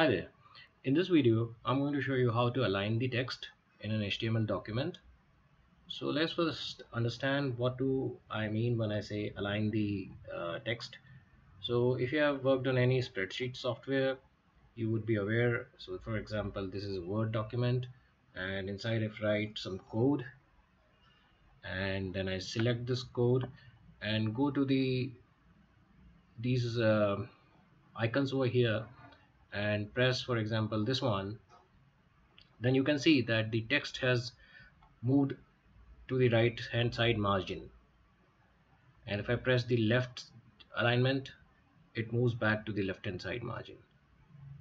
Hi there. In this video, I'm going to show you how to align the text in an HTML document. So let's first understand what do I mean when I say align the text. So if you have worked on any spreadsheet software, you would be aware. So for example, this is a Word document, and inside I write some code, and then I select this code and go to these icons over here and press, for example, this one, then you can see that the text has moved to the right hand side margin, and if I press the left alignment, it moves back to the left hand side margin.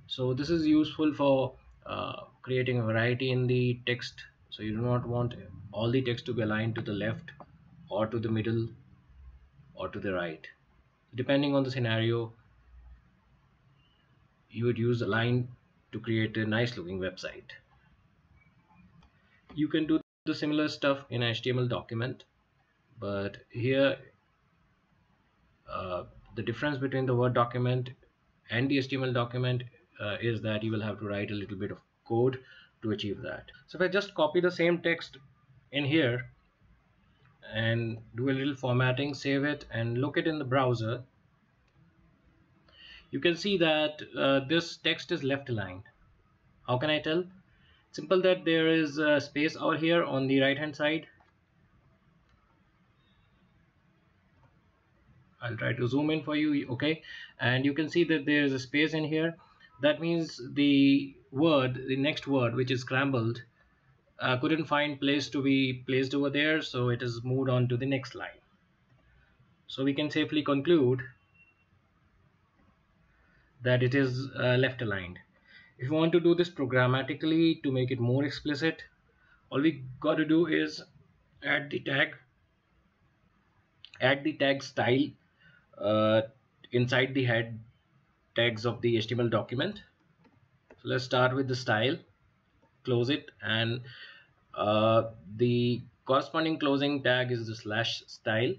So this is useful for creating a variety in the text. So you do not want all the text to be aligned to the left or to the middle or to the right. Depending on the scenario, you would use align to create a nice looking website. You can do the similar stuff in HTML document, but here the difference between the Word document and the HTML document is that you will have to write a little bit of code to achieve that. So if I just copy the same text in here and do a little formatting, save it and look it in the browser, you can see that this text is left aligned. How can I tell? Simple, that there is a space over here on the right hand side. I'll try to zoom in for you. Okay, and you can see that there is a space in here. That means the word, the next word, which is scrambled, couldn't find place to be placed over there, so it is moved on to the next line. So we can safely conclude that it is left aligned. If you want to do this programmatically to make it more explicit, all we got to do is add the tag, style inside the head tags of the HTML document. So let's start with the style, close it, and the corresponding closing tag is the /style.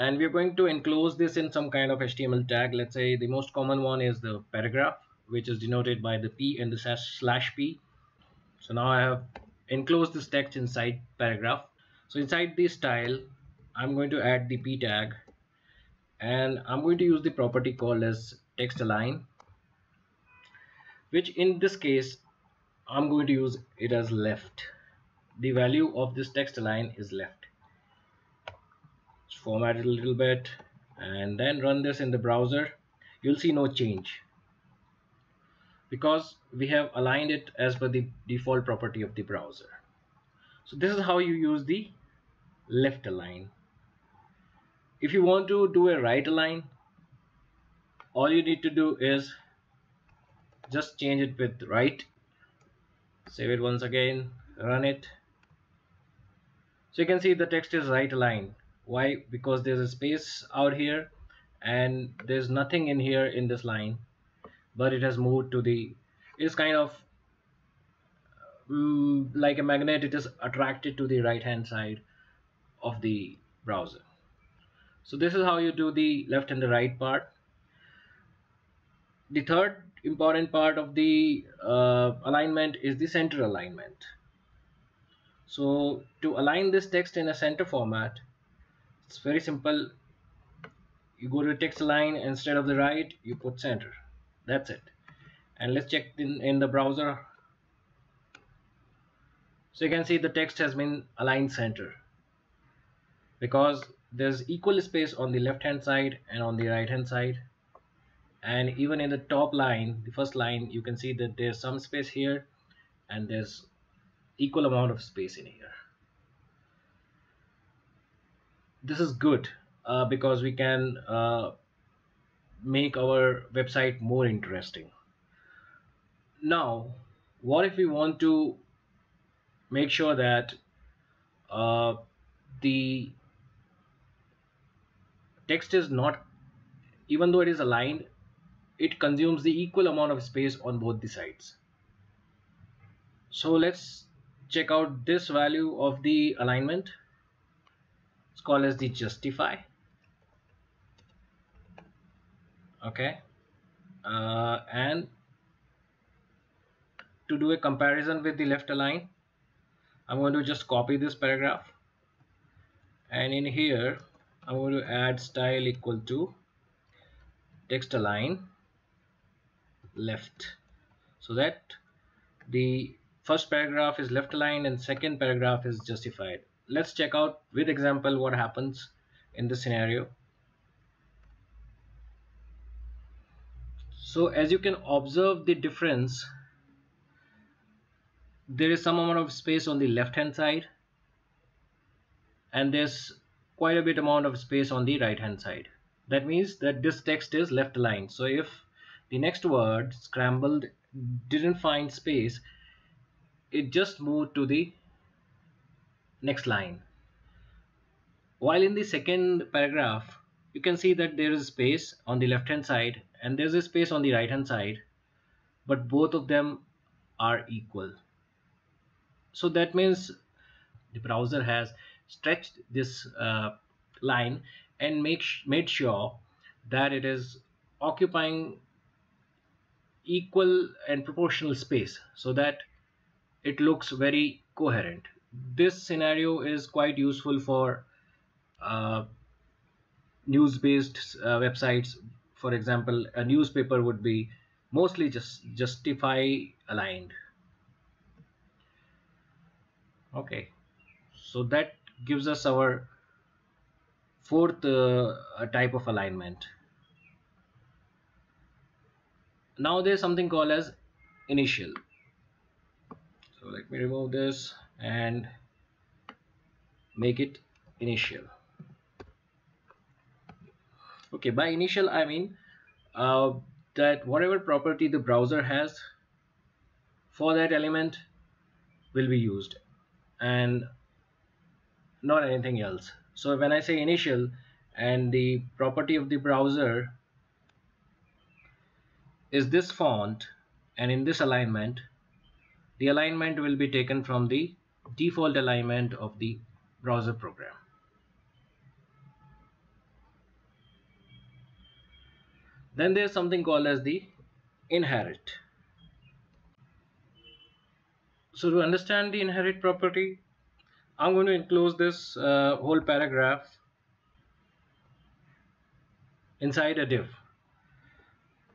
And we're going to enclose this in some kind of HTML tag. Let's say the most common one is the paragraph, which is denoted by the P and the /P. So now I have enclosed this text inside paragraph. So inside the style, I'm going to add the P tag, and I'm going to use the property called as text align, which in this case, I'm going to use it as left. The value of this text align is left. Format it a little bit and then run this in the browser. You'll see no change because we have aligned it as per the default property of the browser. So this is how you use the left align. If you want to do a right align, all you need to do is just change it with right. Save it once again, run it. So you can see the text is right aligned. Why? Because there's a space out here and there's nothing in here in this line, but it has moved to the, it's kind of like a magnet, it is attracted to the right hand side of the browser. So this is how you do the left and the right part. The third important part of the alignment is the center alignment. So to align this text in a center format, it's very simple. You go to text align, instead of the right, you put center. That's it. And let's check in the browser. So you can see the text has been aligned center because there's equal space on the left hand side and on the right hand side. And even in the top line, the first line, you can see that there's some space here and there's equal amount of space in here. This is good because we can make our website more interesting. Now, what if we want to make sure that the text is not, even though it is aligned, it consumes the equal amount of space on both the sides. So let's check out this value of the alignment. It's called as the justify. Okay, and to do a comparison with the left align, I'm going to just copy this paragraph, and in here I'm going to add style equal to text align left, so that the first paragraph is left aligned and second paragraph is justified. Let's check out with example what happens in this scenario. So as you can observe the difference, there is some amount of space on the left hand side and there's quite a bit amount of space on the right hand side. That means that this text is left aligned. So if the next word scrambled didn't find space, it just moved to the next line. While in the second paragraph, you can see that there is space on the left hand side and there's a space on the right hand side, but both of them are equal. So that means the browser has stretched this line and made sure that it is occupying equal and proportional space so that it looks very coherent. This scenario is quite useful for news-based websites. For example, a newspaper would be mostly just justify aligned. Okay, so that gives us our fourth type of alignment. Now there's something called as initial. So let me remove this and make it initial. Okay, by initial I mean that whatever property the browser has for that element will be used and not anything else. So when I say initial and the property of the browser is this font, and in this alignment, the alignment will be taken from the default alignment of the browser program. Then there's something called as the inherit. So to understand the inherit property, I'm going to enclose this whole paragraph inside a div.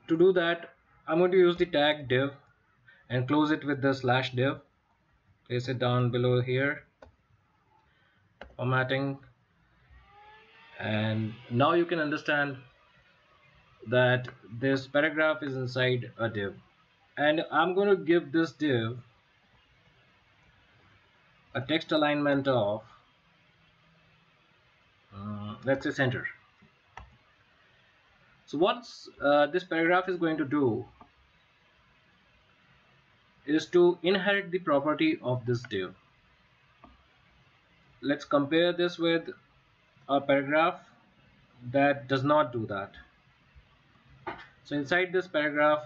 To do that, I'm going to use the tag div and close it with the slash div. Place it down below here. Formatting. And now you can understand that this paragraph is inside a div. And I'm going to give this div a text alignment of, let's say, center. So what this paragraph is going to do is to inherit the property of this div. Let's compare this with a paragraph that does not do that. So inside this paragraph,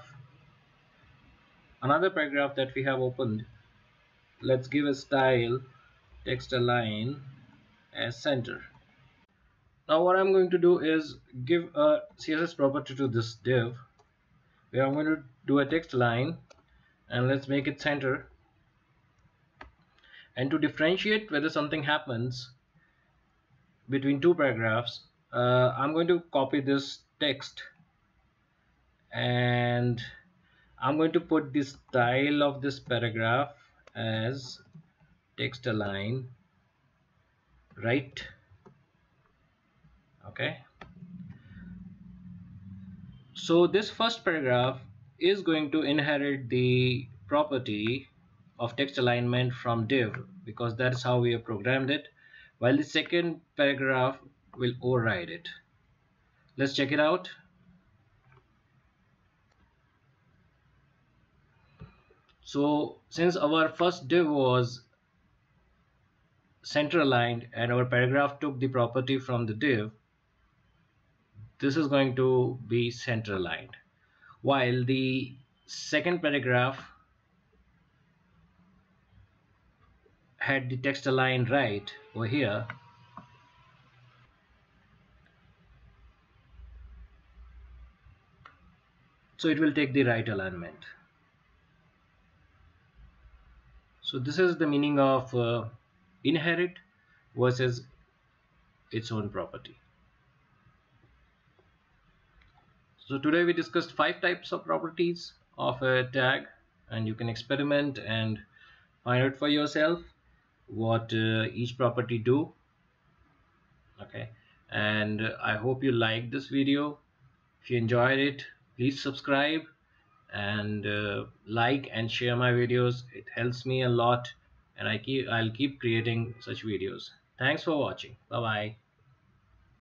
another paragraph that we have opened, let's give a style text align as center. Now what I'm going to do is give a CSS property to this div where I'm going to do a text line and let's make it center. And to differentiate whether something happens between two paragraphs, I'm going to copy this text and I'm going to put the style of this paragraph as text align right. Okay, so this first paragraph is going to inherit the property of text alignment from div because that's how we have programmed it, while the second paragraph will override it. Let's check it out. So since our first div was center aligned and our paragraph took the property from the div, this is going to be center aligned, while the second paragraph had the text aligned right over here. So it will take the right alignment. So this is the meaning of inherit versus its own property. So today we discussed 5 types of properties of a tag, and you can experiment and find out for yourself what each property do. Okay, and I hope you liked this video. If you enjoyed it, please subscribe and like and share my videos. It helps me a lot, and I'll keep creating such videos. Thanks for watching. Bye bye.